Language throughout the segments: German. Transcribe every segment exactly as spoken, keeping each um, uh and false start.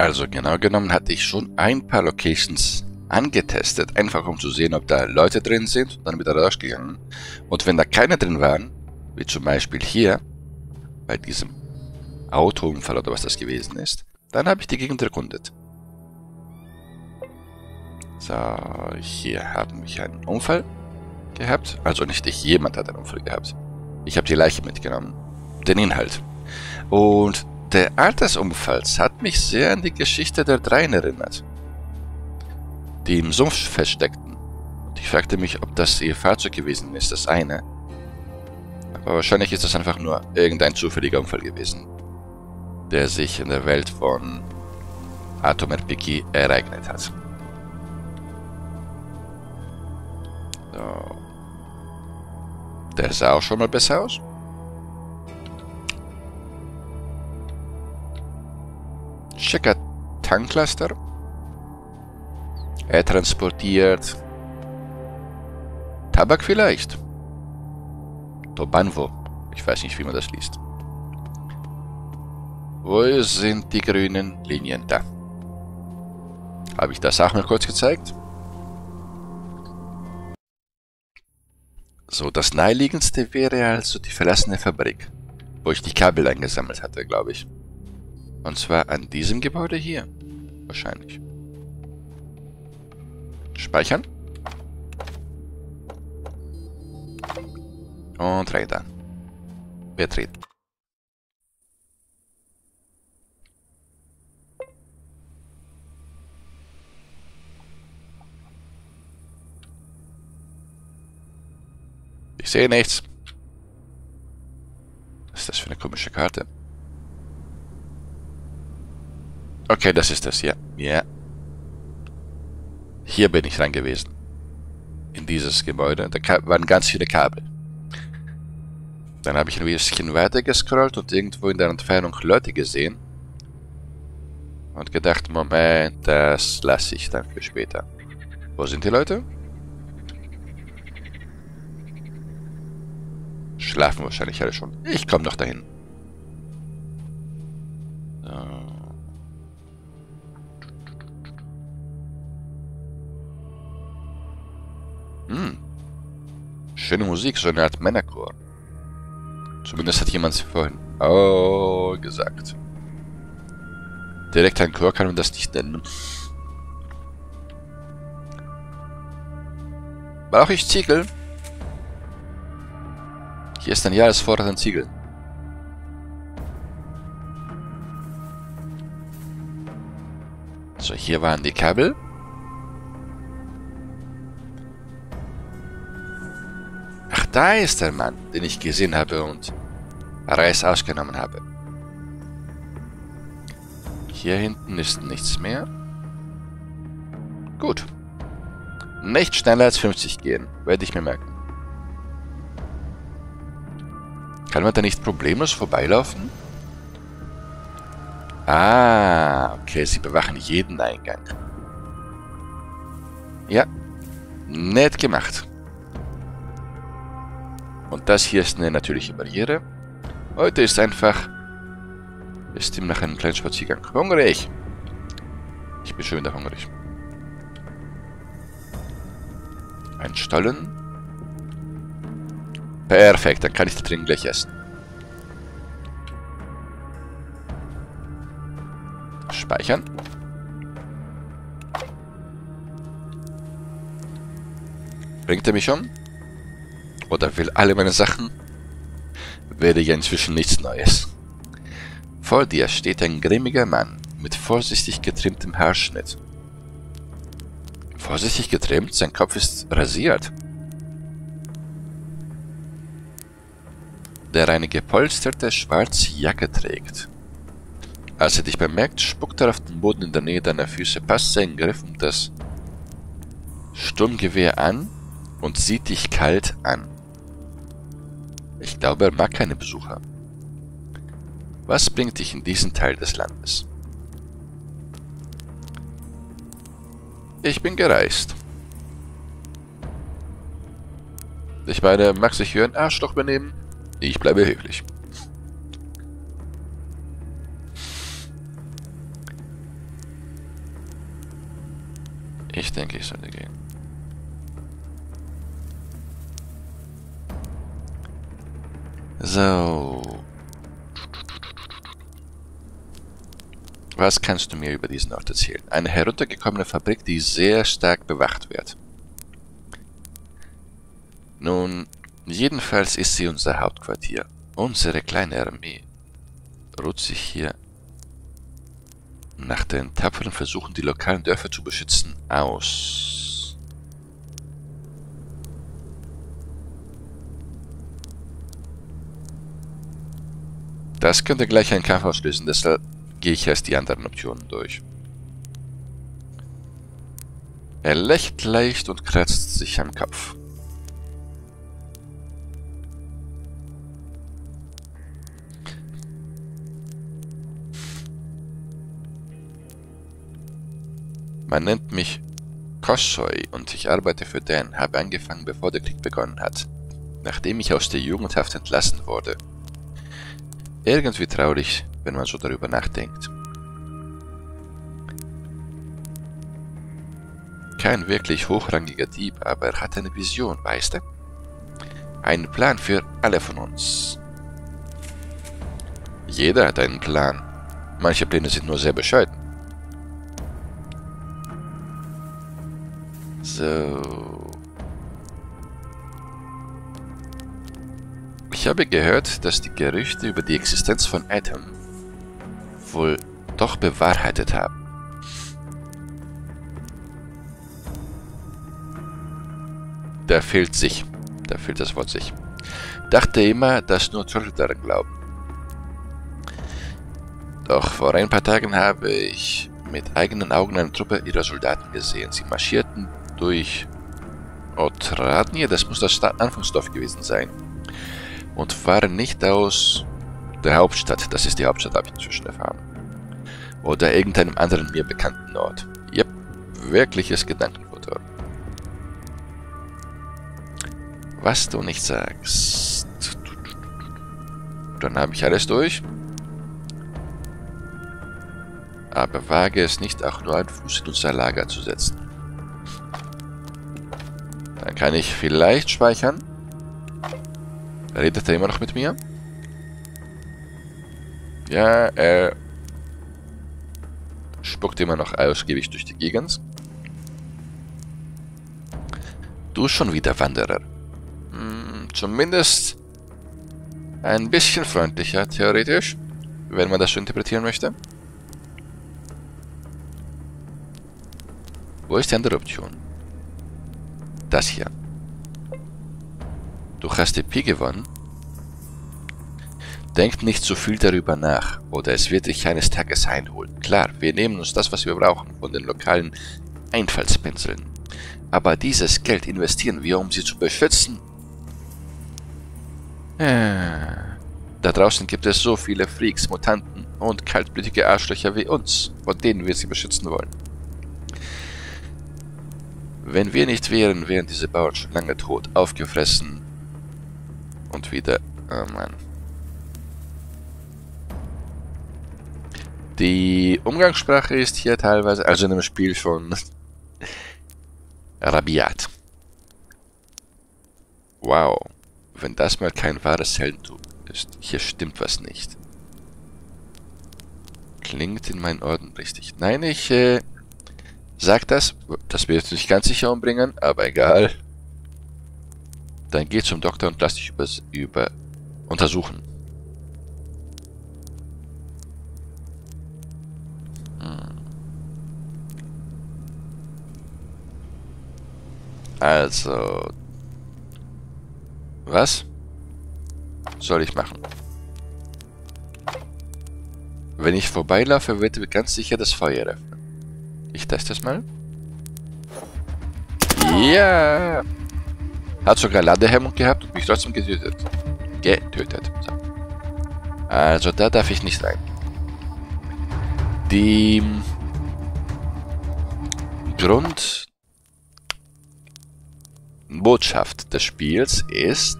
Also genau genommen hatte ich schon ein paar Locations angetestet, einfach um zu sehen, ob da Leute drin sind, und dann wieder rausgegangen. Und wenn da keine drin waren, wie zum Beispiel hier, bei diesem Autounfall oder was das gewesen ist, dann habe ich die Gegend erkundet. So, hier haben wir einen Unfall gehabt. Also nicht ich, jemand hat einen Unfall gehabt. Ich habe die Leiche mitgenommen, den Inhalt. Und der Art des Unfalls hat mich sehr an die Geschichte der Dreien erinnert, die im Sumpf feststeckten. Und ich fragte mich, ob das ihr Fahrzeug gewesen ist, das eine. Aber wahrscheinlich ist das einfach nur irgendein zufälliger Unfall gewesen, der sich in der Welt von Atom R P G ereignet hat. So. Der sah auch schon mal besser aus. Schicker Tanklaster. Er transportiert Tabak vielleicht. Tobanwo. Ich weiß nicht, wie man das liest. Wo sind die grünen Linien? Da. Habe ich das auch mal kurz gezeigt? So, das naheliegendste wäre also die verlassene Fabrik, wo ich die Kabel eingesammelt hatte, glaube ich. Und zwar an diesem Gebäude hier. Wahrscheinlich. Speichern. Und rein da. Betreten. Ich sehe nichts. Was ist das für eine komische Karte? Okay, das ist das hier. Ja. Hier bin ich rein gewesen. In dieses Gebäude. Da waren ganz viele Kabel. Dann habe ich ein bisschen weiter gescrollt und irgendwo in der Entfernung Leute gesehen. Und gedacht, Moment, das lasse ich dann für später. Wo sind die Leute? Schlafen wahrscheinlich alle schon. Ich komme noch dahin. So. Hm. Schöne Musik, so eine Art Männerchor. Zumindest hat jemand sie vorhin oh gesagt. Direkt ein Chor kann man das nicht nennen. Brauche ich Ziegel? Hier ist ein Jahresvorrat an Ziegeln. So, hier waren die Kabel. Ach, da ist der Mann, den ich gesehen habe und Reis ausgenommen habe. Hier hinten ist nichts mehr. Gut. Nicht schneller als fünfzig gehen, werde ich mir merken. Kann man da nicht problemlos vorbeilaufen? Ah, okay, sie bewachen jeden Eingang. Ja, nett gemacht. Und das hier ist eine natürliche Barriere. Heute ist einfach... ist ihm nach einem kleinen Spaziergang hungrig. Ich bin schon wieder hungrig. Ein Stollen. Perfekt, dann kann ich da drin gleich essen. Speichern. Bringt er mich um? Oder will alle meine Sachen? Wäre ja inzwischen nichts Neues. Vor dir steht ein grimmiger Mann mit vorsichtig getrimmtem Haarschnitt. Vorsichtig getrimmt? Sein Kopf ist rasiert. Der eine gepolsterte schwarze Jacke trägt. Als er dich bemerkt, spuckt er auf den Boden in der Nähe deiner Füße, passt seinen Griff um das Sturmgewehr an und sieht dich kalt an. Ich glaube, er mag keine Besucher. Was bringt dich in diesen Teil des Landes? Ich bin gereist. Ich meine, mag sich hier ein Arschloch benehmen? Ich bleibe höflich. Ich denke, ich sollte gehen. So. Was kannst du mir über diesen Ort erzählen? Eine heruntergekommene Fabrik, die sehr stark bewacht wird. Nun, jedenfalls ist sie unser Hauptquartier. Unsere kleine Armee ruht sich hier nach den tapferen Versuchen, die lokalen Dörfer zu beschützen, aus. Das könnte gleich einen Kampf auslösen, deshalb gehe ich erst die anderen Optionen durch. Er lächelt leicht und kratzt sich am Kopf. Man nennt mich Koschei und ich arbeite für Dan, habe angefangen, bevor der Krieg begonnen hat, nachdem ich aus der Jugendhaft entlassen wurde. Irgendwie traurig, wenn man so darüber nachdenkt. Kein wirklich hochrangiger Dieb, aber er hat eine Vision, weißt du? Einen Plan für alle von uns. Jeder hat einen Plan. Manche Pläne sind nur sehr bescheiden. So. Ich habe gehört, dass die Gerüchte über die Existenz von Atom wohl doch bewahrheitet haben. Da fehlt sich. Da fehlt das Wort sich. Dachte immer, dass nur Trolle daran glauben. Doch vor ein paar Tagen habe ich mit eigenen Augen eine Truppe ihrer Soldaten gesehen. Sie marschierten durch Otradnoe, das muss das Anfangsdorf gewesen sein, und waren nicht aus der Hauptstadt, das ist die Hauptstadt, habe ich inzwischen erfahren, oder irgendeinem anderen mir bekannten Ort. Yep, wirkliches Gedankenfutter. Was du nicht sagst. Dann habe ich alles durch. Aber wage es nicht, auch nur einen Fuß in unser Lager zu setzen. Dann kann ich vielleicht speichern. Redet er immer noch mit mir? Ja, er spuckt immer noch ausgiebig durch die Gegend. Du schon wieder, Wanderer. Hm, zumindest ein bisschen freundlicher, theoretisch, wenn man das so interpretieren möchte. Wo ist die andere Option? Das hier. Du hast E P gewonnen. Denk nicht zu viel darüber nach, oder es wird dich eines Tages einholen. Klar, wir nehmen uns das, was wir brauchen, von den lokalen Einfallspinseln. Aber dieses Geld investieren wir, um sie zu beschützen. Da draußen gibt es so viele Freaks, Mutanten und kaltblütige Arschlöcher wie uns, von denen wir sie beschützen wollen. Wenn wir nicht wären, wären diese Bauern schon lange tot, aufgefressen und wieder... Oh Mann. Die Umgangssprache ist hier teilweise, also in dem Spiel, schon rabiat. Wow, wenn das mal kein wahres Heldentum ist. Hier stimmt was nicht. Klingt in meinen Ohren richtig. Nein, ich... Äh Sag das, dass wir jetzt nicht ganz sicher umbringen, aber egal. Dann geh zum Doktor und lass dich über, über untersuchen. Hm. Also. Was soll ich machen? Wenn ich vorbeilaufe, wird ganz sicher das Feuer öffnen. Ich teste es mal. Ja! Yeah. Hat sogar Ladehemmung gehabt und mich trotzdem getötet. Getötet. So. Also da darf ich nicht rein. Die Grundbotschaft des Spiels ist,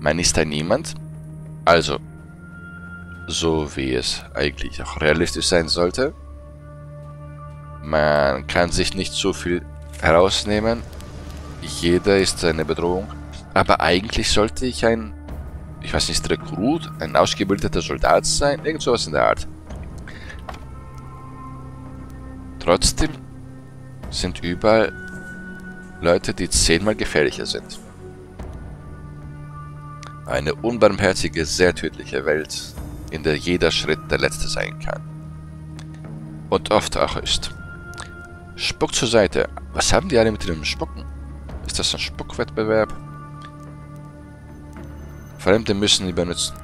man ist ein Niemand. Also, so wie es eigentlich auch realistisch sein sollte. Man kann sich nicht so viel herausnehmen. Jeder ist eine Bedrohung. Aber eigentlich sollte ich ein, ich weiß nicht, Rekrut, ein ausgebildeter Soldat sein, irgend sowas in der Art. Trotzdem sind überall Leute, die zehnmal gefährlicher sind. Eine unbarmherzige, sehr tödliche Welt, in der jeder Schritt der letzte sein kann. Und oft auch ist. Spuck zur Seite. Was haben die alle mit ihrem Spucken? Ist das ein Spuckwettbewerb? Fremde müssen ihn benutzen.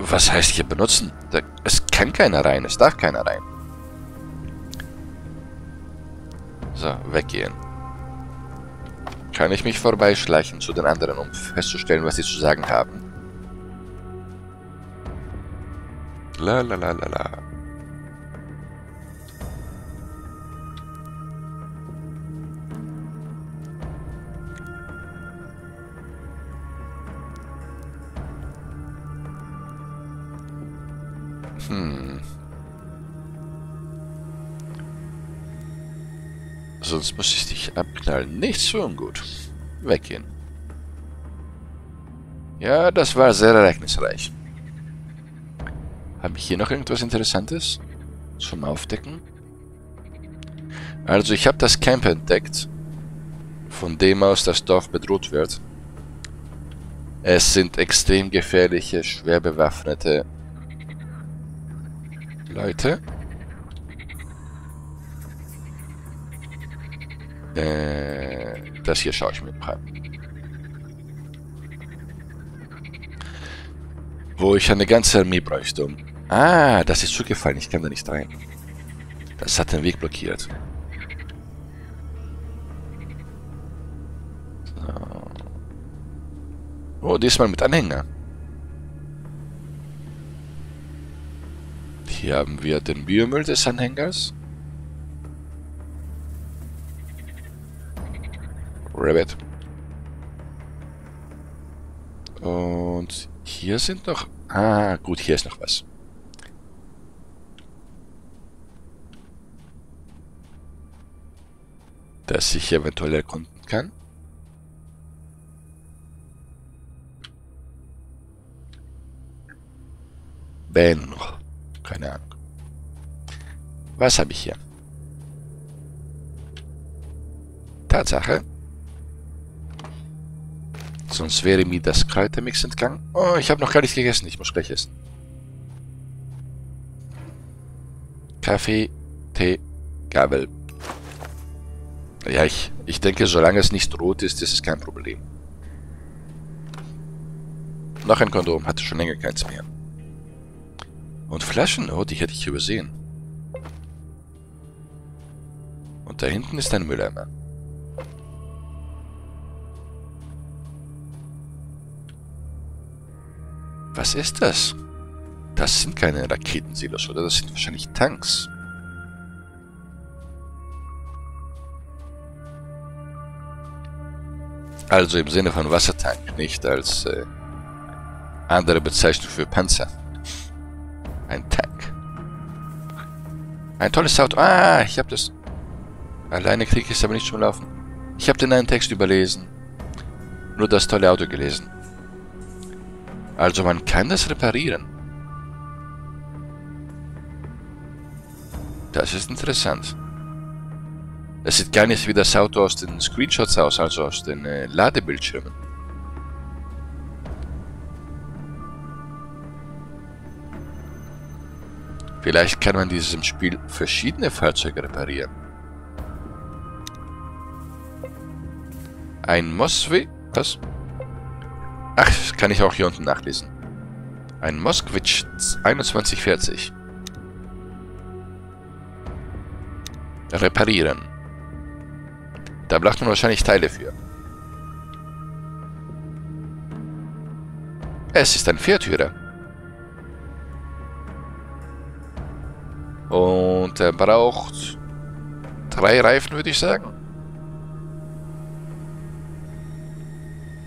Was heißt hier benutzen? Da, es kann keiner rein, es darf keiner rein. So, weggehen. Kann ich mich vorbeischleichen zu den anderen, um festzustellen, was sie zu sagen haben? La la la la la. Hm. Sonst muss ich dich abknallen. Nichts für ungut. Weggehen. Ja, das war sehr ereignisreich. Habe ich hier noch irgendwas Interessantes zum Aufdecken? Also, ich habe das Camp entdeckt, von dem aus das Dorf bedroht wird. Es sind extrem gefährliche, schwer bewaffnete Leute. Äh, das hier schaue ich mir mal an. Wo ich eine ganze Armee bräuchte, um... Ah, das ist zugefallen, ich kann da nicht rein. Das hat den Weg blockiert. So. Oh, diesmal mit Anhänger. Hier haben wir den Biomüll des Anhängers. Rabbit. Und hier sind noch... Ah, gut, hier ist noch was. Das ich eventuell erkunden kann. Ben noch. Keine Ahnung. Was habe ich hier? Tatsache. Sonst wäre mir das Kräutermix entgangen. Oh, ich habe noch gar nichts gegessen. Ich muss gleich essen. Kaffee, Tee, Gabel. Ja, ich, ich denke, solange es nicht rot ist, ist es kein Problem. Noch ein Kondom. Hatte schon länger keins mehr. Und Flaschen? Oh, die hätte ich übersehen. Und da hinten ist ein Mülleimer. Was ist das? Das sind keine Raketensilos, oder? Das sind wahrscheinlich Tanks. Also im Sinne von Wassertank, nicht als äh, andere Bezeichnung für Panzer. Ein Tank. Ein tolles Auto. Ah, ich habe das... Alleine kriege ich es aber nicht zum Laufen. Ich habe den einen Text überlesen. Nur das tolle Auto gelesen. Also man kann das reparieren. Das ist interessant. Es sieht gar nicht wie das Auto aus den Screenshots aus, also aus den äh, Ladebildschirmen. Vielleicht kann man in diesem Spiel verschiedene Fahrzeuge reparieren. Ein Moskwitsch... Was? Ach, das kann ich auch hier unten nachlesen. Ein Moskwitsch einundzwanzig vierzig. Reparieren. Da braucht man wahrscheinlich Teile für. Es ist ein Viertürer. Und er braucht drei Reifen, würde ich sagen.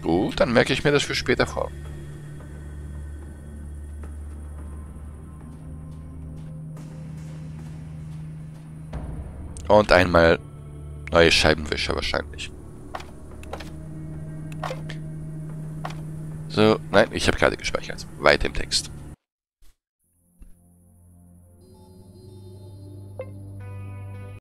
Gut, dann merke ich mir das für später vor. Und einmal neue Scheibenwischer wahrscheinlich. So, nein, ich habe gerade gespeichert. Weiter im Text.